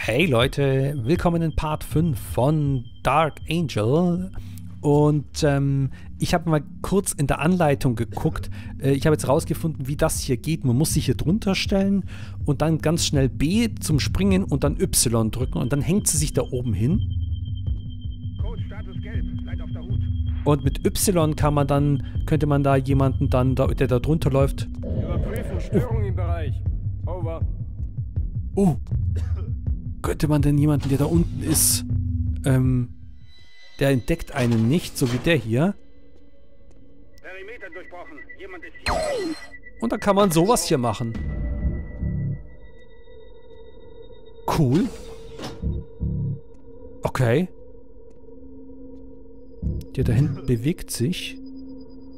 Hey Leute, willkommen in Part 5 von Dark Angel. Und ich habe mal kurz in der Anleitung geguckt. Ich habe jetzt rausgefunden, wie das hier geht. Man muss sich hier drunter stellen und dann ganz schnell B zum Springen und dann Y drücken. Und dann hängt sie sich da oben hin. Code Status Gelb, seid auf der Hut. Und mit Y kann man dann, könnte man da jemanden dann, der da drunter läuft. Überprüfen, Störung im Bereich. Over. Oh. Könnte man denn jemanden, der da unten ist, der entdeckt einen nicht, so wie der hier. Perimeter durchbrochen. Jemand ist hier. Und dann kann man sowas hier machen. Cool. Okay. Der da hinten bewegt sich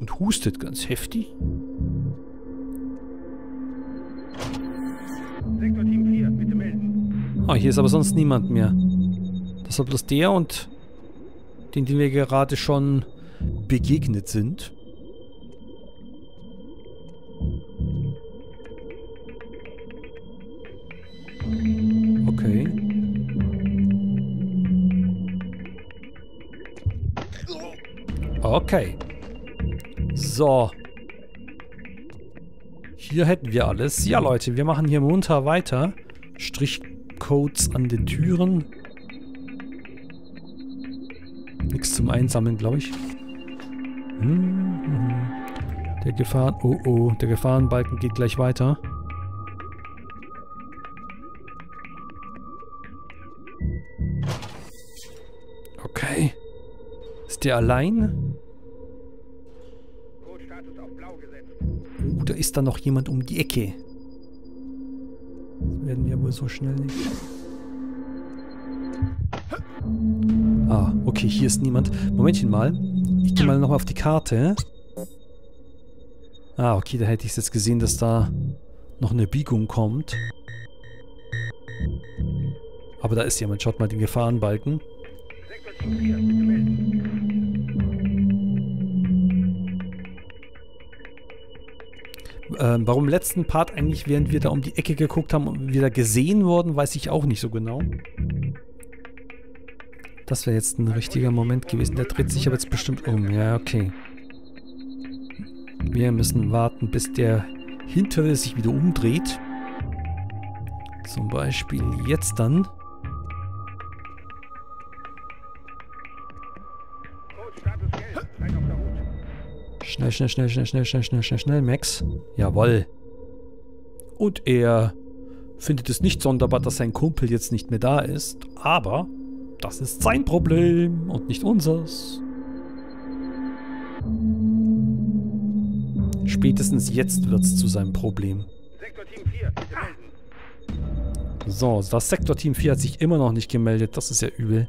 und hustet ganz heftig. Sektor Team 4, bitte melden. Ah, hier ist aber sonst niemand mehr. Das war bloß der und den wir gerade schon begegnet sind. Okay. Okay. So. Hier hätten wir alles. Ja, Leute, wir machen hier munter weiter. Strichcodes an den Türen. Nichts zum Einsammeln, glaube ich. Der Gefahren... Oh, oh. Der Gefahrenbalken geht gleich weiter. Okay. Ist der allein? Oh, da ist da noch jemand um die Ecke. Das werden wir wohl so schnell nicht. Ah, okay, hier ist niemand. Momentchen mal. Ich gehe mal nochmal auf die Karte. Ah, okay, da hätte ich es jetzt gesehen, dass da noch eine Biegung kommt. Aber da ist jemand. Schaut mal den Gefahrenbalken. Warum im letzten Part eigentlich, während wir da um die Ecke geguckt haben und wieder gesehen wurden, weiß ich auch nicht so genau. Das wäre jetzt ein richtiger Moment gewesen. Der dreht sich aber jetzt bestimmt um. Ja, okay. Wir müssen warten, bis der hintere sich wieder umdreht. Zum Beispiel jetzt dann. Schnell, schnell, schnell, schnell, schnell, schnell, schnell, schnell, schnell, Max. Jawohl. Und er findet es nicht sonderbar, dass sein Kumpel jetzt nicht mehr da ist. Aber das ist sein Problem und nicht unseres. Spätestens jetzt wird es zu seinem Problem. Sektorteam 4, bitte melden. So, das Sektorteam 4 hat sich immer noch nicht gemeldet. Das ist ja übel.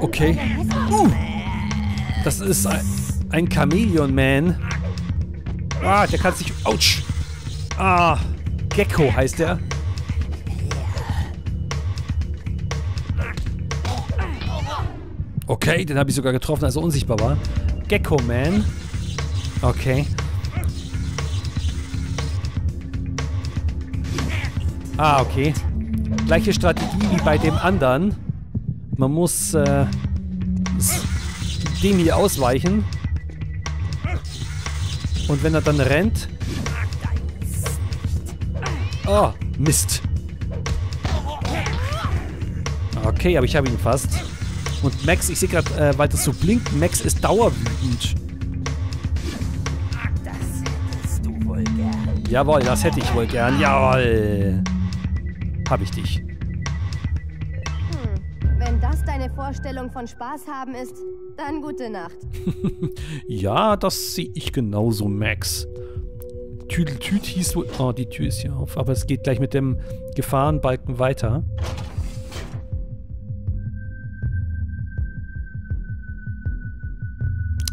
Okay. Das ist ein Chamäleon-Man. Ah, der kann sich... Autsch! Ah, Gecko heißt der. Okay, den habe ich sogar getroffen, als er unsichtbar war. Gecko-Man. Okay. Ah, okay. Gleiche Strategie wie bei dem anderen. Man muss dem hier ausweichen. Und wenn er dann rennt... Oh, Mist. Okay, aber ich habe ihn fast. Und Max, ich sehe gerade, weil das so blinkt, Max ist dauerwütend. Das hättest du wohl gern. Jawohl, das hätte ich wohl gern. Jawohl. Hab ich dich. das deine Vorstellung von Spaß haben ist, dann gute Nacht. Ja, das sehe ich genauso, Max. Tüdeltüt hieß wohl... Oh, die Tür ist hier auf. Aber es geht gleich mit dem Gefahrenbalken weiter.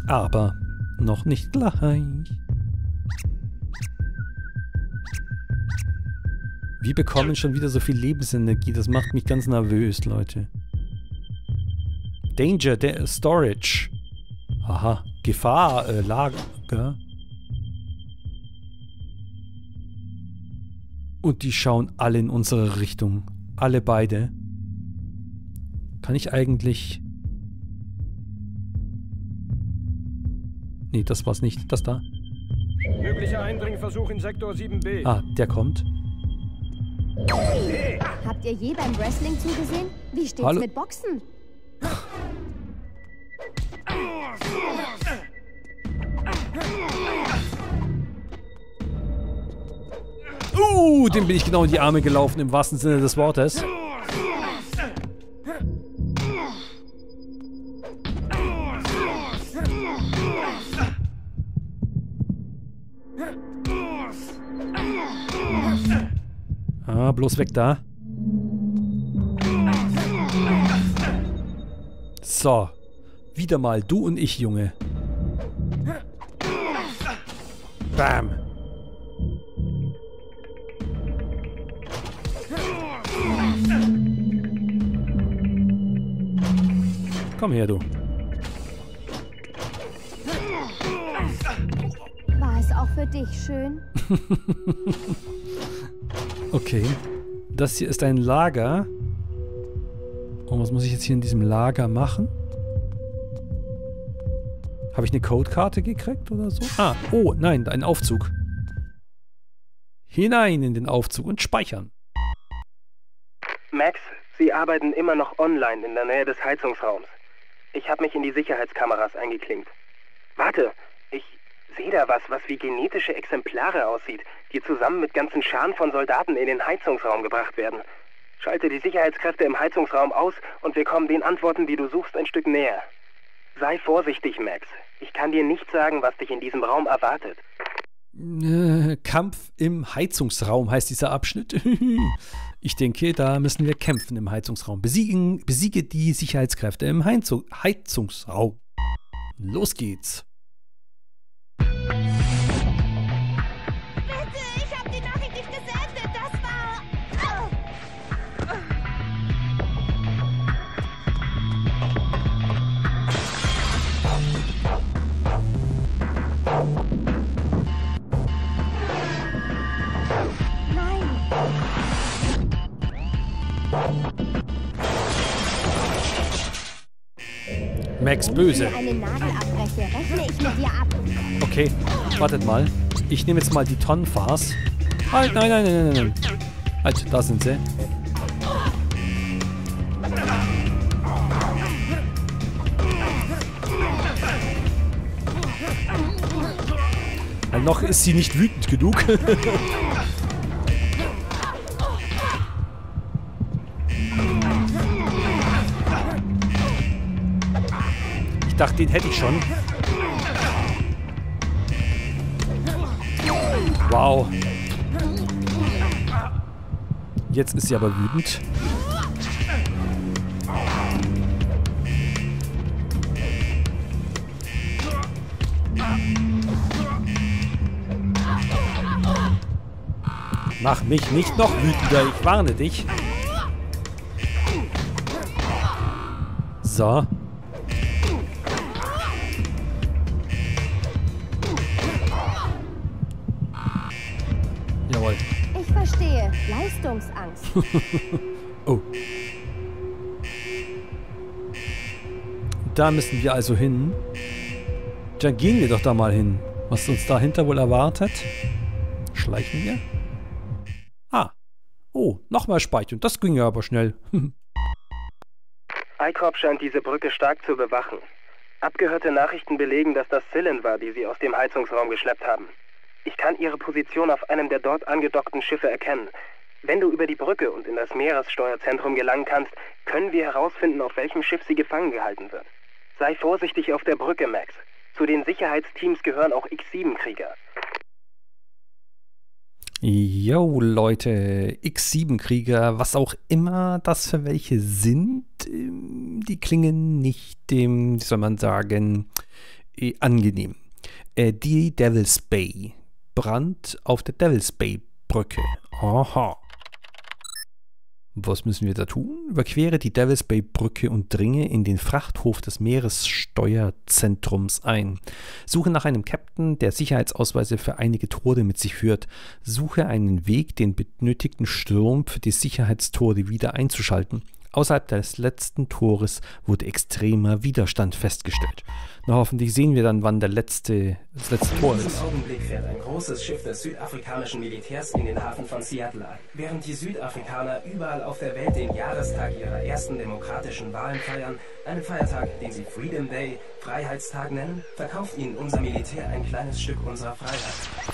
Aber noch nicht gleich. Wir bekommen schon wieder so viel Lebensenergie. Das macht mich ganz nervös, Leute. Danger, der Storage. Aha. Gefahr, Lager. Und die schauen alle in unsere Richtung. Alle beide. Kann ich eigentlich... Nee, das war's nicht. Das da. Möglicher Eindringversuch in Sektor 7B. Ah, der kommt. Hey. Habt ihr je beim Wrestling zugesehen? Wie steht's mit Boxen? Dem bin ich genau in die Arme gelaufen, im wahrsten Sinne des Wortes. Ah, bloß weg da. So. Wieder mal du und ich, Junge. Bam. Komm her, du. War es auch für dich schön? Okay. Das hier ist ein Lager. Und was muss ich jetzt hier in diesem Lager machen? Habe ich eine Codekarte gekriegt oder so? Ah, oh, nein, ein Aufzug. Hinein in den Aufzug und speichern. Max, Sie arbeiten immer noch online in der Nähe des Heizungsraums. Ich habe mich in die Sicherheitskameras eingeklinkt. Warte, ich sehe da was wie genetische Exemplare aussieht, die zusammen mit ganzen Scharen von Soldaten in den Heizungsraum gebracht werden. Schalte die Sicherheitskräfte im Heizungsraum aus und wir kommen den Antworten, die du suchst, ein Stück näher. Sei vorsichtig, Max. Ich kann dir nicht sagen, was dich in diesem Raum erwartet. Kampf im Heizungsraum heißt dieser Abschnitt. Ich denke, da müssen wir kämpfen im Heizungsraum. Besiege die Sicherheitskräfte im Heizungsraum. Los geht's. Bitte, ich hab die Nachricht nicht gesendet. Das war... Max böse. Okay, wartet mal. Ich nehme jetzt mal die Tonnenfass. Halt, nein, nein, nein, nein, nein. Also, da sind sie. Noch ist sie nicht wütend genug. Ich dachte, den hätte ich schon. Wow. Jetzt ist sie aber wütend. Mach mich nicht noch wütender, ich warne dich. So. Leistungsangst. Oh. Da müssen wir also hin. Dann gehen wir doch da mal hin. Was uns dahinter wohl erwartet? Schleichen wir? Ah. Oh, nochmal speichern. Das ging ja aber schnell. I-Corp scheint diese Brücke stark zu bewachen. Abgehörte Nachrichten belegen, dass das Zillen war, die sie aus dem Heizungsraum geschleppt haben. Ich kann ihre Position auf einem der dort angedockten Schiffe erkennen. Wenn du über die Brücke und in das Meeressteuerzentrum gelangen kannst, können wir herausfinden, auf welchem Schiff sie gefangen gehalten wird. Sei vorsichtig auf der Brücke, Max. Zu den Sicherheitsteams gehören auch X-7-Krieger. Yo Leute, X-7-Krieger, was auch immer das für welche sind, die klingen nicht dem, wie soll man sagen, angenehm. Die Devil's Bay. Brand auf der Devil's Bay Brücke. Aha. Was müssen wir da tun? Überquere die Devil's Bay Brücke und dringe in den Frachthof des Meeressteuerzentrums ein. Suche nach einem Captain, der Sicherheitsausweise für einige Tore mit sich führt. Suche einen Weg, den benötigten Strom für die Sicherheitstore wieder einzuschalten. Außerhalb des letzten Tores wurde extremer Widerstand festgestellt. Na, hoffentlich sehen wir dann, wann das letzte Tor ist. In diesem Augenblick fährt ein großes Schiff des südafrikanischen Militärs in den Hafen von Seattle ein. Während die Südafrikaner überall auf der Welt den Jahrestag ihrer ersten demokratischen Wahlen feiern, einen Feiertag, den sie Freedom Day, Freiheitstag nennen, verkauft ihnen unser Militär ein kleines Stück unserer Freiheit.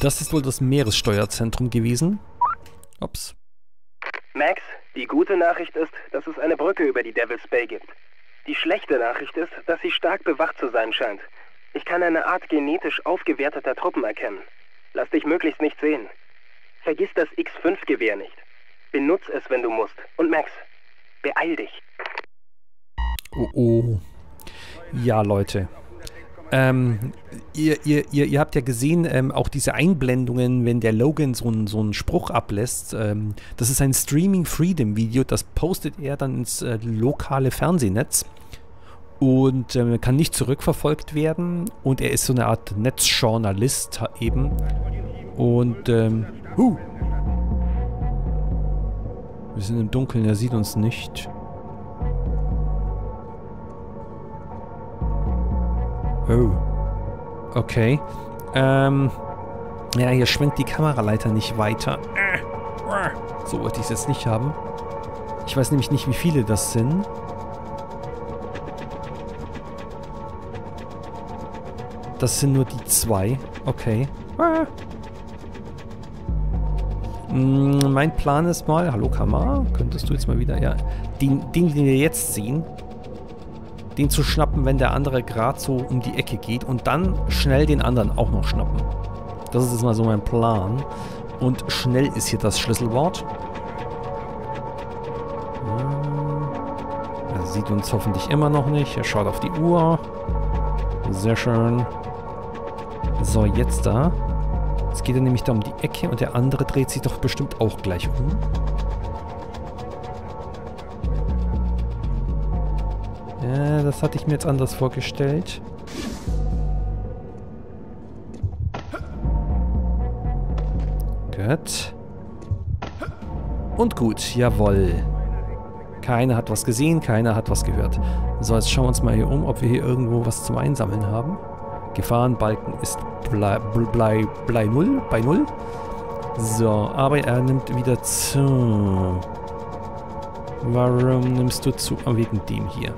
Das ist wohl das Meeressteuerzentrum gewesen. Ups. Max, die gute Nachricht ist, dass es eine Brücke über die Devil's Bay gibt. Die schlechte Nachricht ist, dass sie stark bewacht zu sein scheint. Ich kann eine Art genetisch aufgewerteter Truppen erkennen. Lass dich möglichst nicht sehen. Vergiss das X-5-Gewehr nicht. Benutz es, wenn du musst. Und Max, beeil dich. Oh oh. Ja, Leute. Ihr habt ja gesehen, auch diese Einblendungen, wenn der Logan so einen Spruch ablässt, das ist ein Streaming Freedom Video, das postet er dann ins lokale Fernsehnetz und kann nicht zurückverfolgt werden und er ist so eine Art Netzjournalist eben und wir sind im Dunkeln, er sieht uns nicht. Oh. Okay. Ja, hier schwenkt die Kamera leider nicht weiter. So wollte ich es jetzt nicht haben. Ich weiß nämlich nicht, wie viele das sind. Das sind nur die zwei. Okay. Mein Plan ist mal... Hallo, Kamera. Könntest du jetzt mal wieder... Ja. Den wir jetzt sehen... den zu schnappen, wenn der andere gerade so um die Ecke geht und dann schnell den anderen auch noch schnappen. Das ist jetzt mal so mein Plan. Und schnell ist hier das Schlüsselwort. Er sieht uns hoffentlich immer noch nicht. Er schaut auf die Uhr. Sehr schön. So, jetzt da. Jetzt geht er nämlich da um die Ecke und der andere dreht sich doch bestimmt auch gleich um. Ja, das hatte ich mir jetzt anders vorgestellt. Gut. Und gut, jawohl. Keiner hat was gesehen, keiner hat was gehört. So, jetzt schauen wir uns mal hier um, ob wir hier irgendwo was zum Einsammeln haben. Gefahrenbalken ist bei null. So, aber er nimmt wieder zu. Warum nimmst du zu? Oh, wegen dem hier.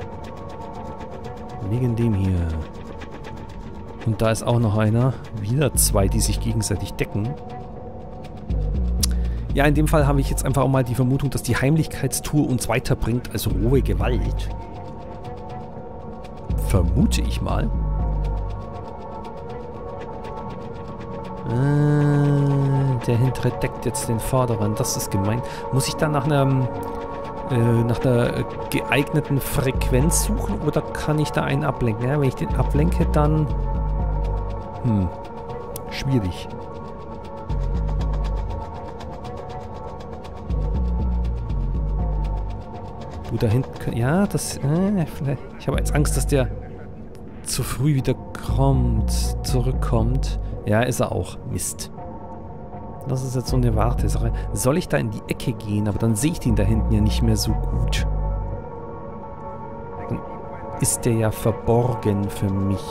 Wegen dem hier. Und da ist auch noch einer. Wieder zwei, die sich gegenseitig decken. Ja, in dem Fall habe ich jetzt einfach auch mal die Vermutung, dass die Heimlichkeitstour uns weiterbringt als rohe Gewalt. Vermute ich mal. Der hintere deckt jetzt den vorderen. Das ist gemein. Muss ich dann nach einer geeigneten Frequenz suchen oder kann ich da einen ablenken? Ja, wenn ich den ablenke, dann... schwierig. Du, da hinten... Ja, das... ich habe jetzt Angst, dass der zu früh wieder zurückkommt. Ja, ist er auch. Mist. Das ist jetzt so eine Wartesache. Soll ich da in die Ecke gehen? Aber dann sehe ich den da hinten ja nicht mehr so gut. ist der ja verborgen für mich.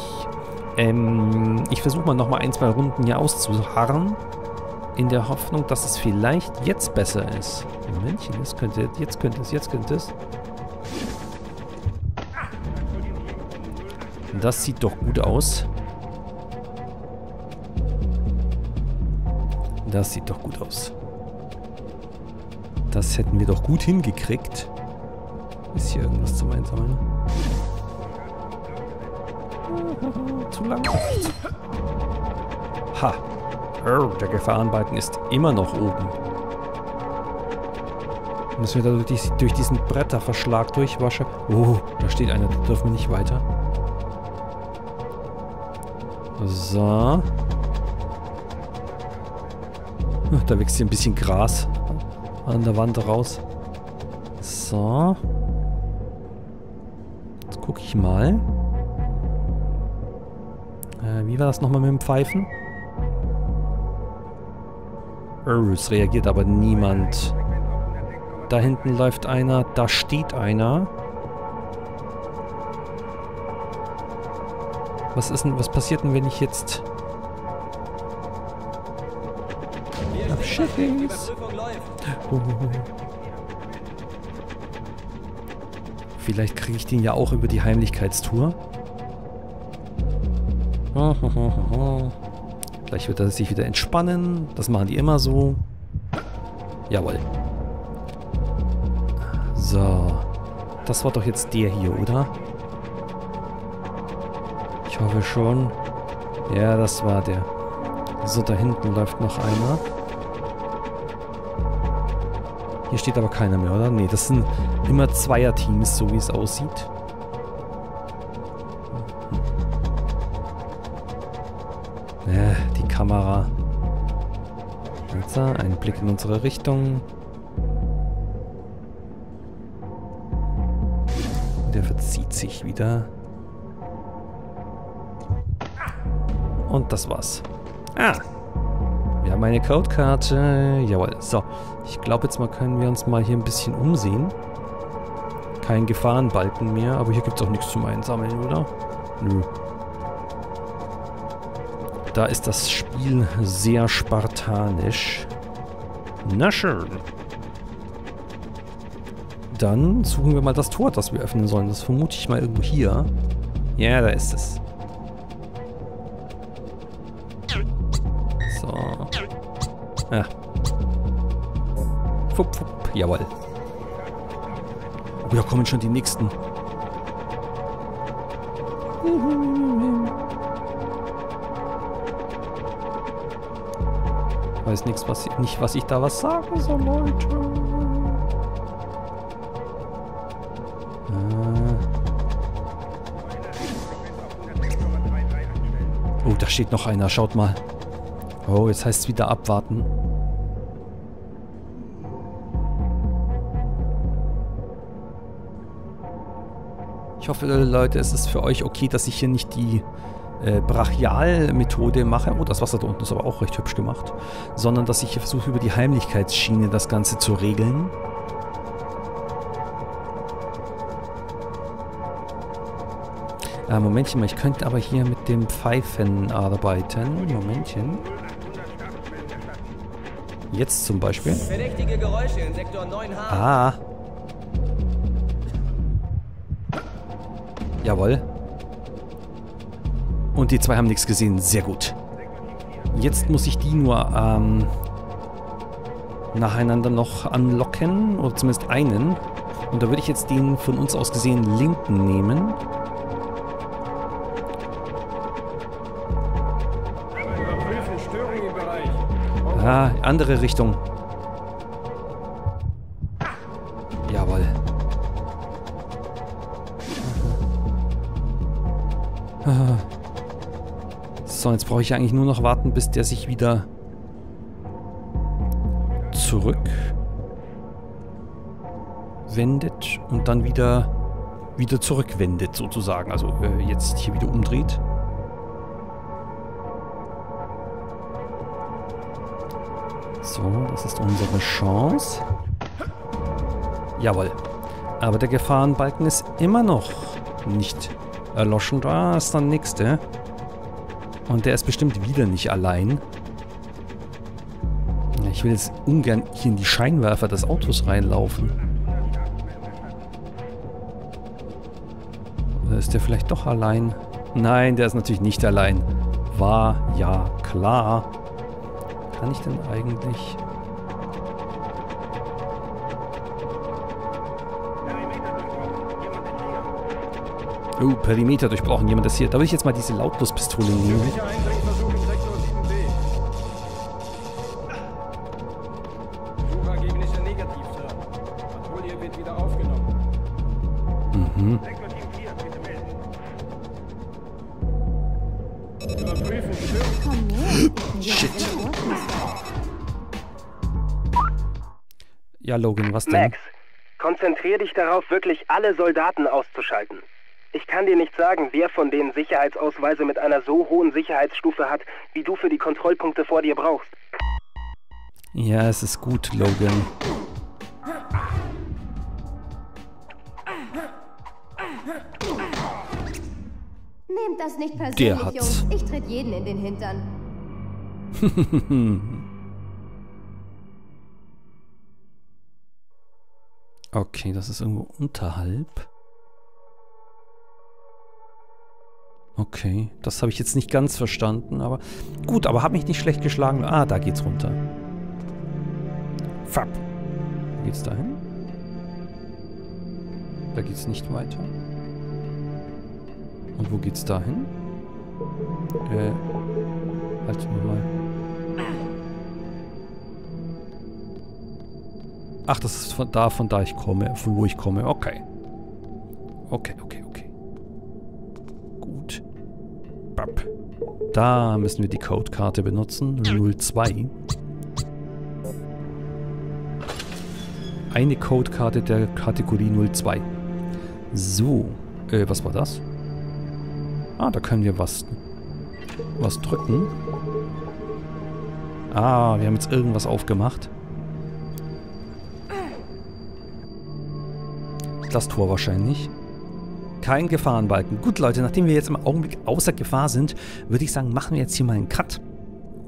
Ich versuche mal nochmal ein, zwei Runden hier auszuharren. In der Hoffnung, dass es vielleicht jetzt besser ist. Männchen, jetzt könnte es. Das sieht doch gut aus. Das sieht doch gut aus. Das hätten wir doch gut hingekriegt. Ist hier irgendwas zum Einsammeln? Zu lang. Ha. Der Gefahrenbalken ist immer noch oben. Müssen wir da durch diesen Bretterverschlag durchwaschen? Oh, da steht einer. Da dürfen wir nicht weiter. So. Da wächst hier ein bisschen Gras an der Wand raus. So. Jetzt gucke ich mal. Wie war das nochmal mit dem Pfeifen? Es reagiert aber niemand. Da hinten läuft einer, da steht einer. Was ist denn, was passiert denn, wenn ich jetzt... Vielleicht kriege ich den ja auch über die Heimlichkeitstour. Gleich wird er sich wieder entspannen. Das machen die immer so. Jawohl. So. Das war doch jetzt der hier, oder? Ich hoffe schon. Ja, das war der. So, da hinten läuft noch einer. Hier steht aber keiner mehr, oder? Nee, das sind immer Zweierteams, so wie es aussieht. Die Kamera. Also, ein Blick in unsere Richtung. Der verzieht sich wieder. Und das war's. Ah! Wir haben eine Codekarte. Jawohl. So. Ich glaube, jetzt mal können wir uns mal hier ein bisschen umsehen. Kein Gefahrenbalken mehr. Aber hier gibt es auch nichts zum Einsammeln, oder? Nö. Da ist das Spiel sehr spartanisch. Na schön. Dann suchen wir mal das Tor, das wir öffnen sollen. Das vermute ich mal irgendwo hier. Ja, da ist es. So. Ah. Fupp, fupp. Jawohl. Oh, da kommen schon die nächsten. Weiß nichts, was ich da was sagen soll, Leute. Oh, da steht noch einer. Schaut mal. Oh, jetzt heißt es wieder abwarten. Ich hoffe, Leute, es ist für euch okay, dass ich hier nicht die... Brachial-Methode mache. Oh, das Wasser da unten ist aber auch recht hübsch gemacht. Sondern, dass ich hier versuche, über die Heimlichkeitsschiene das Ganze zu regeln. Momentchen mal, ich könnte aber hier mit dem Pfeifen arbeiten. Momentchen. Jetzt zum Beispiel. Verdächtige Geräusche in Sektor 9H. Ah. Jawohl. Und die zwei haben nichts gesehen. Sehr gut. Jetzt muss ich die nur nacheinander noch anlocken. Oder zumindest einen. Und da würde ich jetzt den von uns aus gesehen linken nehmen. Ah, andere Richtung. Jawohl. Ah. So, jetzt brauche ich eigentlich nur noch warten, bis der sich wieder zurückwendet und dann wieder zurückwendet sozusagen. Also jetzt hier wieder umdreht. So, das ist unsere Chance. Jawohl. Aber der Gefahrenbalken ist immer noch nicht erloschen. Da ist der nächste. Und der ist bestimmt wieder nicht allein. Ich will jetzt ungern hier in die Scheinwerfer des Autos reinlaufen. Oder ist der vielleicht doch allein? Nein, der ist natürlich nicht allein. War ja klar. Kann ich denn eigentlich... Oh, Perimeter durchbrochen. Jemand ist hier. Da will ich jetzt mal diese Lautlospistole nehmen. Mhm. Shit. Ja, Logan, was denn? Max, konzentrier dich darauf, wirklich alle Soldaten auszuschalten. Ich kann dir nicht sagen, wer von denen Sicherheitsausweise mit einer so hohen Sicherheitsstufe hat, wie du für die Kontrollpunkte vor dir brauchst. Ja, es ist gut, Logan. Nehmt das nicht persönlich, Jungs. Ich tritt jeden in den Hintern. Okay, das ist irgendwo unterhalb. Okay, das habe ich jetzt nicht ganz verstanden, aber... Gut, aber habe mich nicht schlecht geschlagen. Ah, da geht's runter. Fab. Geht's da hin? Da geht's nicht weiter. Und wo geht's da hin? Halt mal. Ach, das ist von da ich komme, von wo ich komme. Okay. Okay, okay, okay. Da müssen wir die Codekarte benutzen. 02. Eine Codekarte der Kategorie 02. So. Was war das? Ah, da können wir was drücken. Ah, wir haben jetzt irgendwas aufgemacht. Das Tor wahrscheinlich. Kein Gefahrenbalken. Gut, Leute, nachdem wir jetzt im Augenblick außer Gefahr sind, würde ich sagen, machen wir jetzt hier mal einen Cut.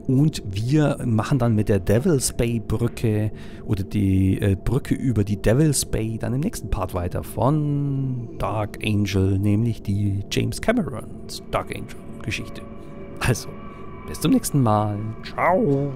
Und wir machen dann mit der Devil's Bay Brücke oder die Brücke über die Devil's Bay dann im nächsten Part weiter von Dark Angel, nämlich die James Camerons Dark Angel Geschichte. Also, bis zum nächsten Mal. Ciao.